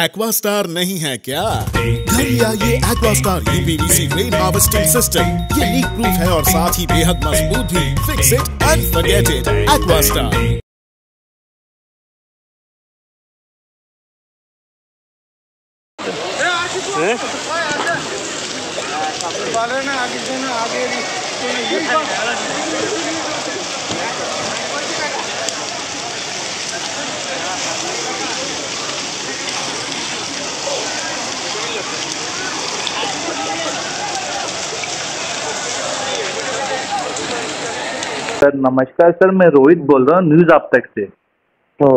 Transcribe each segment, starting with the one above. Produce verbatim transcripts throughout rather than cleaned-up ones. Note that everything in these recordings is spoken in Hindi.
एक्वास्टार नहीं है क्या? घर या ये Aquastar UPVC rain harvesting system, ये लीक प्रूफ है और साथ ही बेहद मजबूत भी। Fix it and forget it, Aquastar. Sir नमस्कार सर, मैं रोहित बोल रहा हूँ न्यूज आप तक से। तो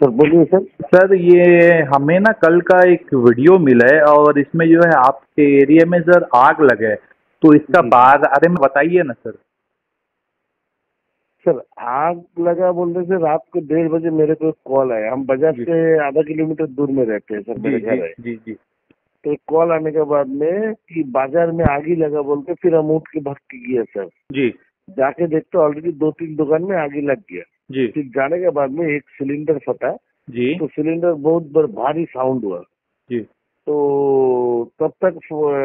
सर बोलिए सर। सर ये हमें ना कल का एक वीडियो मिला है और इसमें जो है आपके एरिया में सर आग लगा है, तो इसका बारे में बताइए ना सर। सर आग लगा बोल रहे सर, रात को डेढ़ बजे मेरे को कॉल आया। हम बाजार से आधा किलोमीटर दूर में रहते हैं सर, मेरे घर है। जी जी। तो कॉल आने के बाद में कि बाजार में आग ही लगा बोल के फिर हम उठ के भटक गए सर। जी। जाके देखते ऑलरेडी दो तीन दुकान में आगे लग गया जी। फिर जाने के बाद में एक सिलेंडर फटा जी, तो सिलेंडर बहुत बड़ा भारी साउंड हुआ जी। तो तब तक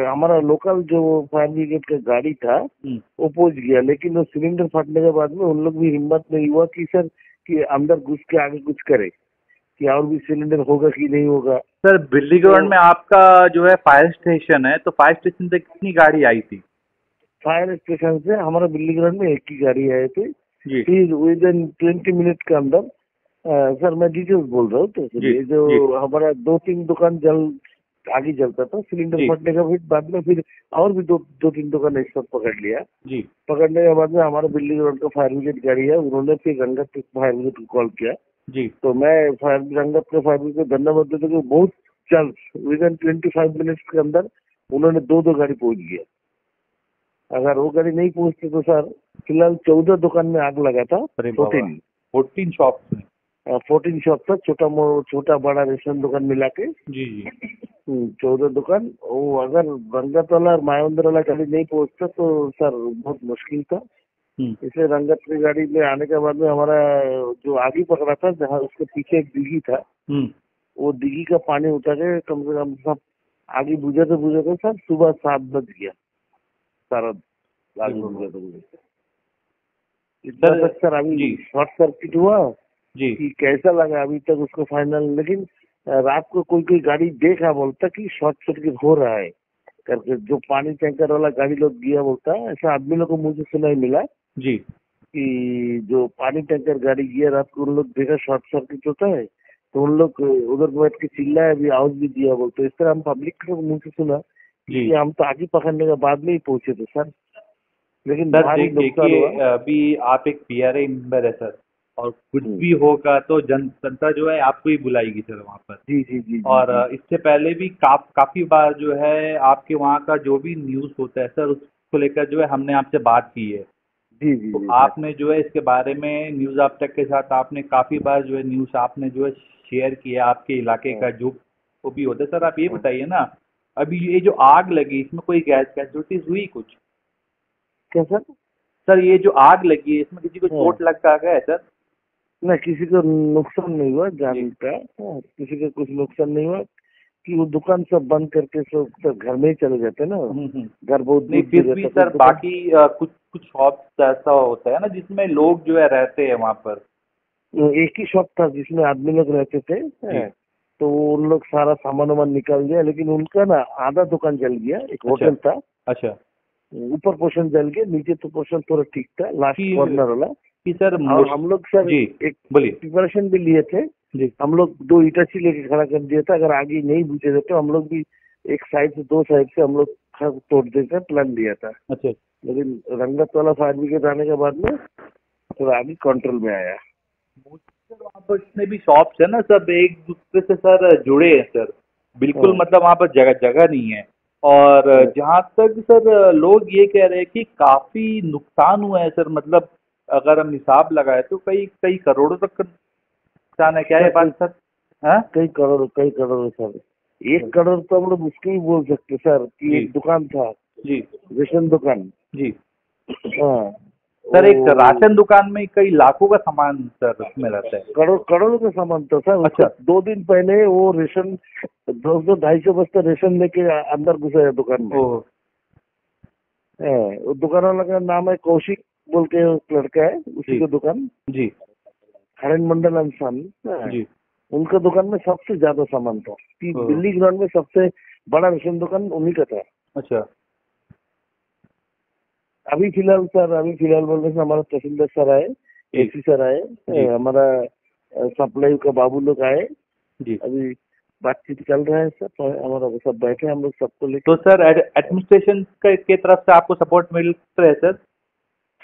हमारा लोकल जो फायर ब्रिगेड का गाड़ी था वो पहुंच गया, लेकिन वो सिलेंडर फटने के बाद में उन लोग भी हिम्मत नहीं हुआ कि सर कि अंदर घुस के आगे कुछ करे कि और भी सिलेंडर होगा कि नहीं होगा। सर बिल्ली ग्राउंड तो, में आपका जो है फायर स्टेशन है, तो फायर स्टेशन से कितनी गाड़ी आई थी? फायर स्टेशन से हमारा बिल्ली ग्राउंड में एक ही गाड़ी आए थे। फिर विद इन ट्वेंटी मिनट के अंदर आ, सर मैं डिटेल्स बोल रहा हूँ। तो ये जो हमारा दो तीन दुकान जल आगे जलता था, सिलेंडर फटने का फिर बाद में फिर और भी दो दो तीन दुकान एक साथ पकड़ लिया। पकड़ने के बाद में हमारा बिल्ली ग्राउंड का फायर ब्रिगेड गाड़ी है, उन्होंने फिर रंगत फायर ब्रिगेड को कॉल किया जी। तो मैं फायर रंगत के फायर ब्रिगेड को धन्यवाद देता हूँ, बहुत जल्द within twenty five minutes के अंदर उन्होंने दो दो गाड़ी पहुंच गया। अगर वो गाड़ी नहीं पहुंचती तो सर फिलहाल चौदह दुकान में आग लगा था, fourteen fourteen shop fourteen shop था, छोटा छोटा बड़ा रेस्टोरेंट दुकान मिला के जी जी चौदह दुकान। वो अगर रंगत वाला और मायावंदर वाला गाड़ी नहीं पहुंचता तो सर बहुत मुश्किल था। इसलिए रंगत की गाड़ी में आने के बाद में हमारा जो आगे पकड़ा था, जहाँ उसके पीछे एक दिघी था, वो दिघी का पानी उठा के कम से कम सब आगे बुझाते बुझाते सर सुबह सात बज गया। सर अभी शॉर्ट सर्किट हुआ जी कि कैसा लगा अभी तक उसको फाइनल, लेकिन रात को कोई कोई गाड़ी देखा बोलता कि शॉर्ट सर्किट हो रहा है करके, जो पानी टैंकर वाला गाड़ी लोग गया बोलता ऐसा आदमी लोग को मुझे सुनाई मिला जी कि जो पानी टैंकर गाड़ी गया रात को उन लोग देखा शॉर्ट सर्किट होता है, तो उन लोग उधर बैठ के चिल्लाया भी आवाज भी दिया बोलते। इस तरह हम पब्लिक को मुँह से सुना जी। हम तो आगे पकड़ने के बाद में ही पहुंचे थे सर, लेकिन देख, देखिए अभी आप एक पीआरए मेंबर है सर, और कुछ भी होगा तो जन जनता जो है आपको ही बुलाएगी सर वहाँ पर जी जी जी। और जी, इससे पहले भी का, काफी बार जो है आपके वहाँ का जो भी न्यूज होता है सर उसको लेकर जो है हमने आपसे बात की है जी जी। तो जी आपने जो है इसके बारे में न्यूज आप तक के साथ आपने काफी बार जो है न्यूज आपने जो है शेयर किया आपके इलाके का जो भी होता है। सर आप ये बताइए ना, अभी ये जो आग लगी इसमें कोई गैस कैजुअलिटीज हुई कुछ क्या सर? सर ये जो आग लगी है इसमें किसी को चोट लग गया है सर? ना, किसी को नुकसान नहीं हुआ जान का, किसी का कुछ नुकसान नहीं हुआ कि वो दुकान सब बंद करके सब घर में ही चले जाते ना, घर बहुत नहीं। फिर भी सर बाकी कुछ कुछ शॉप ऐसा होता है ना जिसमें लोग जो है रहते हैं, वहाँ पर एक ही शॉप था जिसमें आदमी लोग रहते थे, तो उन लोग सारा सामान वामान निकाल दिया, लेकिन उनका ना आधा दुकान जल गया। एक होटल अच्छा, था अच्छा, ऊपर पोर्शन जल गया, नीचे तो पोर्शन थोड़ा ठीक था लास्ट कॉर्नर वाला। सर हम लोग सर एक प्रिपरेशन भी लिए थे जी। हम लोग दो इटाची लेके खड़ा कर दिया था, अगर आगे नहीं बुझे थे तो हम लोग भी एक साइड से दो साइड से हम लोग तोड़ देकर प्लान दिया था अच्छा। लेकिन रंगत वाला फायर ब्रिगेड आने के बाद में थोड़ा आगे कंट्रोल में आया। वहाँ पर जितने भी शॉप्स है ना सब एक दूसरे से सर जुड़े हैं सर, बिल्कुल मतलब वहाँ पर जगह जगह नहीं है। और जहाँ तक सर लोग ये कह रहे हैं कि काफी नुकसान हुआ है सर, मतलब अगर हम हिसाब लगाए तो कई कई करोड़ों तक नुकसान है। क्या ये बात सर? हाँ कई करोड़ कई करोड़ सर, एक करोड़ तो हम लोग मुश्किल ही बोल सकते सर कि एक दुकान था जी, रेशन दुकान जी हाँ, सर एक राशन दुकान में कई लाखों का सामान सर उसमें रहता है, करोड़ करोड़ों का सामान था सर। अच्छा दो दिन पहले वो रेशन दो सौ ढाई सौ बस्ता रेशन लेके अंदर घुसा है दुकान में। वो दुकान वाला का नाम है कौशिक बोल के लड़का है, उसी की दुकान जी हरेंद्र मंडल एंड सन जी, उनका दुकान में सबसे ज्यादा सामान था। दिल्ली ग्राउंड में सबसे बड़ा रेशन दुकान उन्हीं का था। अच्छा अभी फिलहाल सर अभी फिलहाल बोल रहे हमारा तहसीलदार सर आए, एसी सर आए, हमारा सप्लाई का बाबू लोग आए, अभी बातचीत चल रहा है सर। हमारा सब बैठे हम लोग सबको लेके। तो सर एडमिनिस्ट्रेशन के तरफ से आपको सपोर्ट मिल रहा है सर?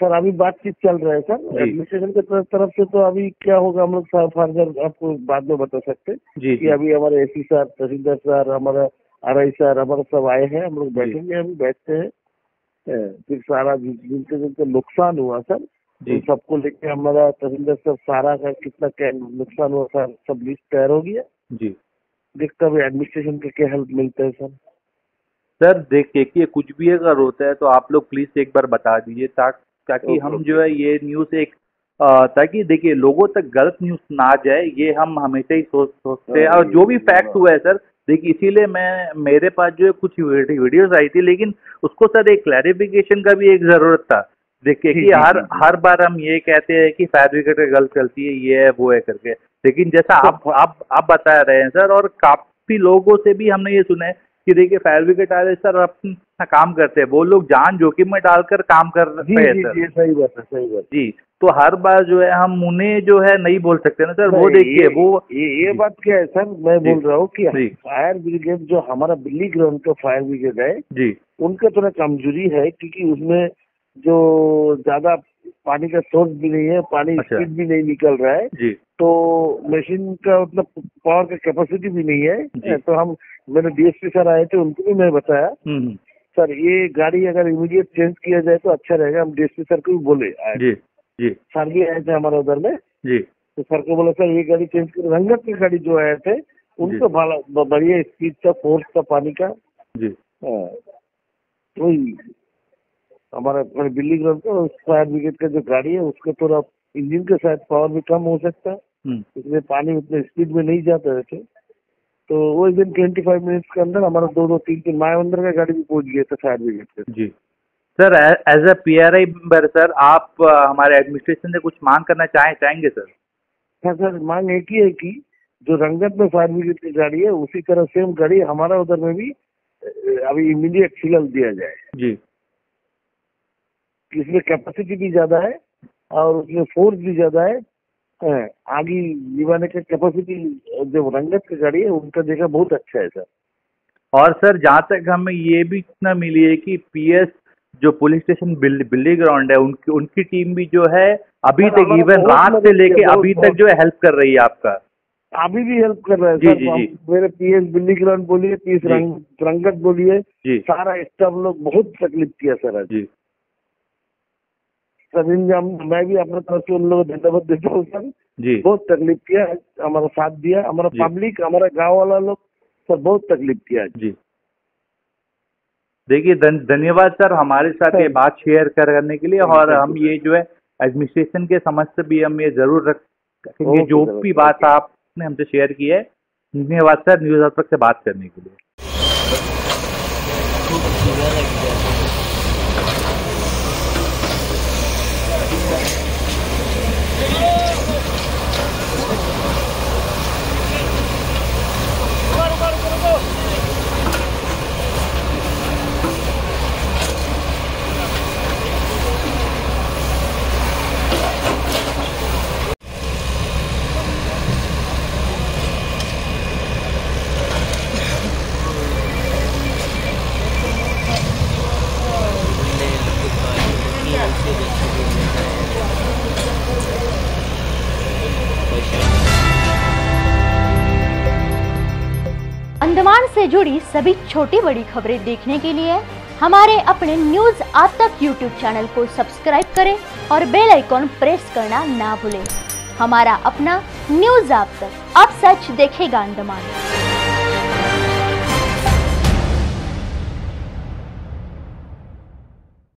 सर अभी बातचीत चल रहा है सर एडमिनिस्ट्रेशन के तरफ से। तो अभी क्या होगा हम लोग फर्दर आपको बाद में बता सकते हैं कि अभी हमारे एसी सर, तहसीलदार सर, हमारा आर आई सर, हमारा सब आए हैं, हम लोग बैठेंगे। अभी बैठते हैं फिर सारा जिनके जिनके नुकसान हुआ सर सबको लेके हमारा तहसीलदार सर सारा का कितना क्या नुकसान हुआ सर सब लिस्ट तैयार हो गया जी। देखता हुए एडमिनिस्ट्रेशन के क्या हेल्प मिलता है सर। सर देखिए कि कुछ भी अगर होता है तो आप लोग प्लीज एक बार बता दीजिए ताकि हम जो है ये न्यूज़ एक ताकि देखिए लोगों तक गलत न्यूज़ ना जाए, ये हम हमेशा ही सोच सोचते हैं। और जो भी फैक्ट हुआ है सर देखिए इसीलिए मैं मेरे पास जो है कुछ वीडियोस आई थी, लेकिन उसको सर एक क्लैरिफिकेशन का भी एक जरूरत था। देखिए कि हर हर बार हम ये कहते हैं कि फायर ब्रिगेड का गलत चलती है, ये है वो है करके, लेकिन जैसा आप आप आप बता रहे हैं सर और काफी लोगों से भी हमने ये सुना है कि देखिए फायर ब्रिगेड वाले सर अपना काम करते हैं, वो लोग जान जोखिम में डालकर काम कर रहे हैं सर। सही बात है, सही बात जी। तो हर बार जो है हम उन्हें जो है नहीं बोल सकते ना सर। वो देखिए वो ये, ये बात क्या है सर, मैं बोल रहा हूँ कि फायर ब्रिगेड जो हमारा बिल्ली ग्राउंड का फायर ब्रिगेड है जी, उनका थोड़ा कमजोरी है क्योंकि उसमें जो ज्यादा पानी का सोर्स भी नहीं है, पानी स्पीड भी नहीं निकल रहा है जी, तो मशीन का मतलब पावर का कैपेसिटी भी नहीं है। तो हम मैंने डीएसपी सर आए थे उनको भी मैं बताया सर ये गाड़ी अगर इमीडिएट चेंज किया जाए तो अच्छा रहेगा। हम डीएसपी सर को भी बोले आए जी, सर भी आए थे हमारे उधर में जी, तो सर को बोला सर ये गाड़ी चेंज कर। रंगत की गाड़ी जो आए थे उनको बढ़िया स्पीड का फोर्स का पानी का जी, तो हमारा बिल्ली ग्राउंड का फायर ब्रिगेड का जो गाड़ी है उसका थोड़ा इंजन के साथ पावर भी कम हो सकता है, इसलिए पानी उतने स्पीड में नहीं जाता रहते। तो वो दिन ट्वेंटी फाइव मिनट्स के अंदर हमारा दो दो तीन तीन मायावंदर का गाड़ी भी पहुंच गया था फायर ब्रिगेड का जी। Sir as a P R I member sir आप हमारे एडमिनिस्ट्रेशन से कुछ मांग करना चाहें चाहेंगे सर? हाँ सर मांग एक ही है कि जो रंगत में फायर ब्रिगेड की गाड़ी है उसी तरह सेम गाड़ी हमारा उधर में भी अभी इमीडिएट फिलहाल दिया जाए जी। इसमें कैपेसिटी भी ज्यादा है और उसमें फोर्स भी ज्यादा है, आगे जीवाने का कैपेसिटी जो रंगत की गाड़ी है उनका देखा बहुत अच्छा है सर। और सर जहाँ तक हमें ये भी इतना मिली है कि पी एस जो police station Billi Billi ground है उनकी उनकी टीम भी जो है अभी तक इवन रात से लेके अभी तक जो है हेल्प कर रही है आपका। अभी भी हेल्प कर रहा है जी, सर, जी, जी। मेरे पीएस बिल्ली ग्राउंड बोलिए, पीएस रंगत बोलिए, सारा स्टाफ लोग बहुत तकलीफ किया सर आज जी। सर मैं भी अपने तरफ से उन लोगों को धन्यवाद देता हूँ सर, बहुत तकलीफ किया, हमारा साथ दिया, हमारा पब्लिक, हमारा गाँव वाला लोग सर बहुत तकलीफ किया जी। देखिए धन्यवाद सर हमारे साथ ये बात शेयर करने के लिए। और हम ये जो है एडमिनिस्ट्रेशन के समझ से भी हम ये जरूर रखेंगे जो भी बात आपने हमसे शेयर की है। धन्यवाद सर न्यूज़ आप तक से बात करने के लिए। अंडमान से जुड़ी सभी छोटी बड़ी खबरें देखने के लिए हमारे अपने न्यूज़ आप तक यूट्यूब चैनल को सब्सक्राइब करें और बेल आइकॉन प्रेस करना ना भूलें। हमारा अपना न्यूज़ आप तक, अब सच देखेगा अंडमान।